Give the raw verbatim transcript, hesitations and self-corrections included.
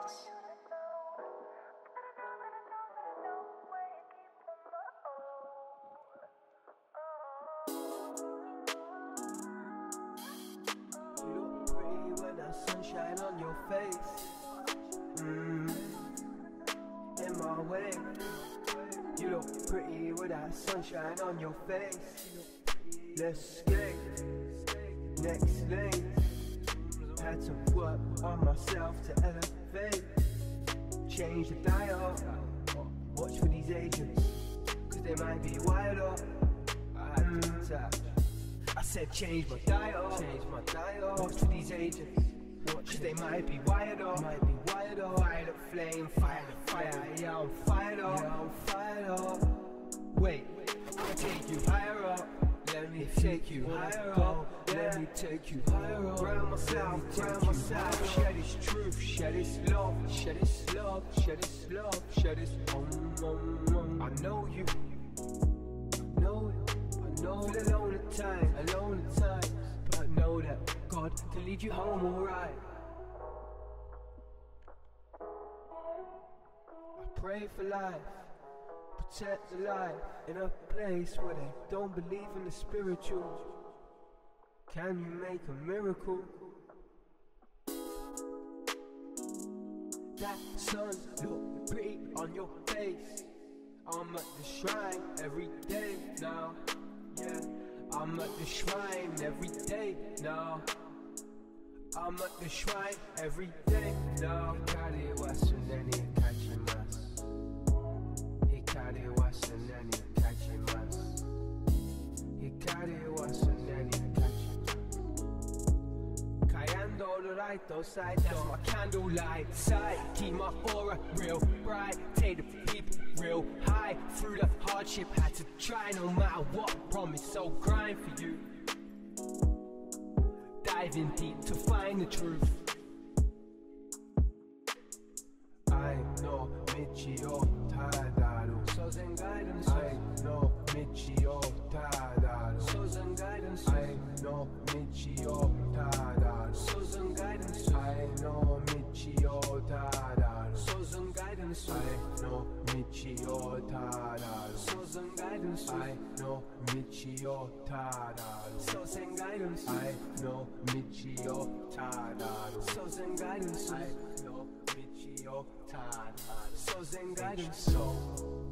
lights. You look pretty when the sunshine on your face. Mm. In my way. You look pretty with that sunshine on your face. Let's skate. Next lane. Had to work on myself to elevate. Change the dial. Watch for these agents, cause they might be wilder. I had to touch. I said change my dial. Change my dial. Watch for these agents, cause they might be wilder. Might be wilder. Violet flame, fire, fire. Yeah, I'm fired up. Yeah, I'm fired up. Wait, I'll take you higher up. Let me take you higher up, let me take you higher up. Ground myself, ground myself. Shed his truth, shed his love, shed his love, shed his love, shed his um, um, um. I know you, I know it, I know it. Feel alone at times, alone at times, but I know that God to lead you home alright. I pray for life. Protect the life in a place where they don't believe in the spiritual. Can you make a miracle? That sun look pretty on your face. I'm at the shrine every day now. Yeah, I'm at the shrine every day now. I'm at the shrine every day now. All the light, those sides, that's my candlelight side. Keep my aura real bright, take the people real high. Through the hardship, had to try, no matter what. Promise, so grind for you. Diving deep to find the truth. I'm no Michio Tadaru, souls and guidance. I'm no Michio Tadaru, souls and guidance. I'm no Michio Tadaru, souls and guidance. I'm no Michio Tadaru, souls and guidance. I'm no Michio Tadaru, souls and guidance. I'm no Michio Tadaru, souls and guidance. I'm no Michio Tadaru, souls and guidance. I'm no Michio Tadaru, souls and guidance. So